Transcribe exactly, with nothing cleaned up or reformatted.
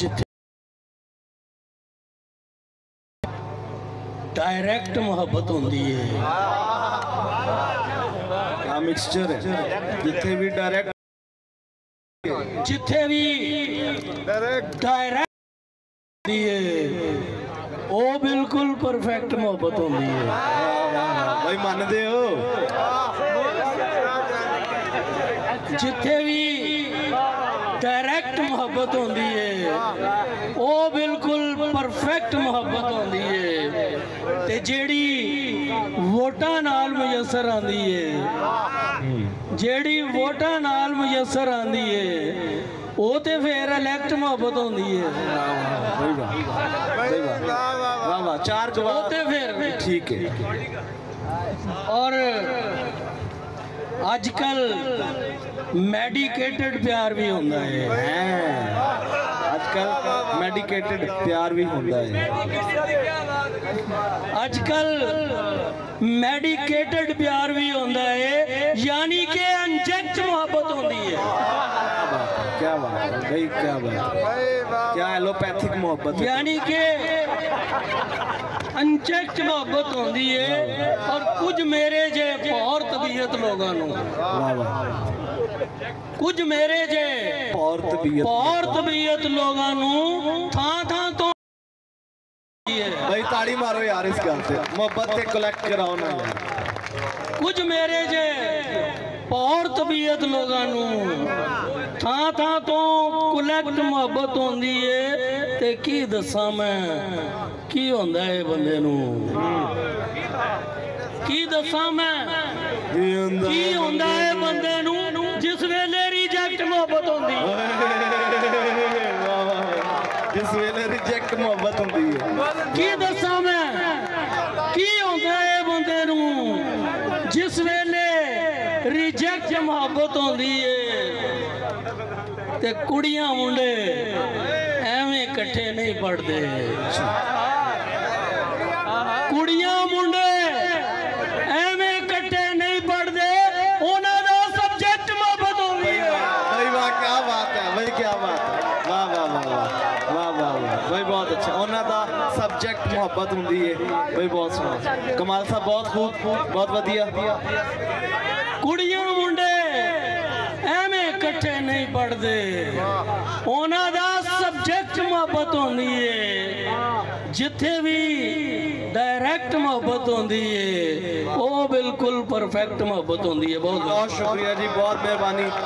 जिथे डायरेक्ट मोहब्बत होती है क्या मिक्सचर है। जिथे भी डायरेक्ट जिथे भी डायरेक्ट डायरेक्ट वो बिल्कुल परफेक्ट मोहब्बत होती है भाई मानते हो। जिथे भी डायरेक्ट मोहब्बत होती है वो बिल्कुल परफेक्ट मोहब्बत होती है ते जेड़ी वोटा नाल मुयसर आंदी है जेड़ी वोटा नाल मुयसर आंदी है वो तो फिर इलेक्ट मोहब्बत होती है चार जवाब फिर ठीक है। और आजकल मेडिकेटेड प्यार भी होता है आजकल मेडिकेटेड प्यार भी होता है आजकल मेडिकेटेड प्यार भी होता है यानी कि इंजेक्ट मोहब्बत होती है। क्या बात है भाई क्या बात क्या एलोपैथिक मोहब्बत यानी कि अनचेक मोहब्बत होती है। और कुछ मेरे जे और तबीयत लोगों कुछ मेरे जे और तबीयत और तबीयत लोगों था था तो भाई ताड़ी मारो यार इस गल से मोहब्बत से कलेक्ट कराओ ना। कुछ मेरे जे और तबीयत लोगों था था तो कलेक्ट मोहब्बत होती है ते की दसा मैं की होंदा है बंदे नू की दसा मैं की होंदा है बंदे नू जिस वेले रिजेक्ट मोहब्बत होंदी जिस वेले रिजेक्ट मोहब्बत होंदी की दसा मैं की होंदा है बंदे नू जिस वेले रिजेक्ट मोहब्बत होंदी है ते कुड़ियां मुंडे इकट्ठे नहीं पढ़ते कुड़ियां मुंडे एवें इकट्ठे नहीं पढ़ते उन्होंने सब्जेक्ट मोहब्बत हो गई है। भाई वाह क्या बात है भाई क्या बात है वाह वाह वाह वाह वाह वाह वाह भाई बहुत अच्छा उन्होंने का सब्जेक्ट मोहब्बत होती है भाई बहुत सोहना कमाल साहब बहुत खूब बहुत वधिया। कुड़ियां मुंडे एवें इकट्ठे नहीं पढ़ते उन्होंने मोहब्बत होती है जिथे भी डायरेक्ट मोहब्बत होती है वो बिल्कुल परफेक्ट मोहब्बत होती है। बहुत बहुत शुक्रिया जी बहुत मेहरबानी।